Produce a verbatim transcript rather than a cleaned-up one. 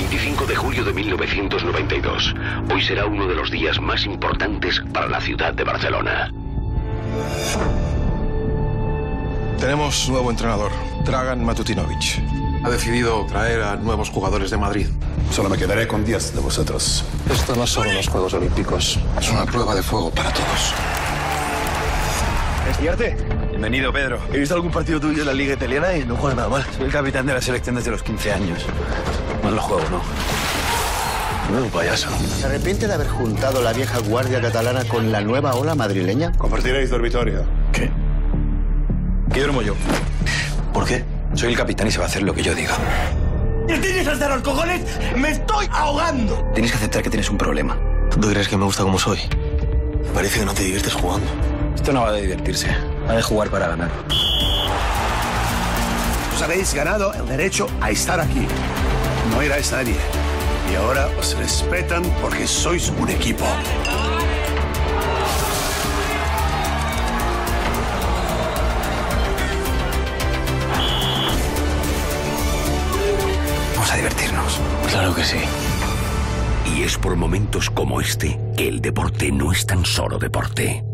veinticinco de julio de mil novecientos noventa y dos. Hoy será uno de los días más importantes para la ciudad de Barcelona. Tenemos nuevo entrenador, Dragan Matutinovich. Ha decidido traer a nuevos jugadores de Madrid. Solo me quedaré con diez de vosotros. Esto no son los Juegos Olímpicos. Es una prueba de fuego para todos. ¿Estiarte? Bienvenido, Pedro. He visto algún partido tuyo en la Liga Italiana y no juega nada mal. Soy el capitán de la selección desde los quince años. Mal lo juego, ¿no? Menudo payaso. ¿Se arrepiente de haber juntado la vieja guardia catalana con la nueva ola madrileña? Compartiréis dormitorio. ¿Qué? ¿Qué duermo yo? ¿Por qué? Soy el capitán y se va a hacer lo que yo diga. ¿Tienes hasta los cojones? ¡Me estoy ahogando! Tienes que aceptar que tienes un problema. ¿Tú crees que me gusta como soy? Parece que no te diviertes jugando. Esto no va de divertirse. Ha de jugar para ganar. Os habéis ganado el derecho a estar aquí. No erais nadie. Y ahora os respetan porque sois un equipo. Divertirnos. Claro que sí. Y es por momentos como este que el deporte no es tan solo deporte.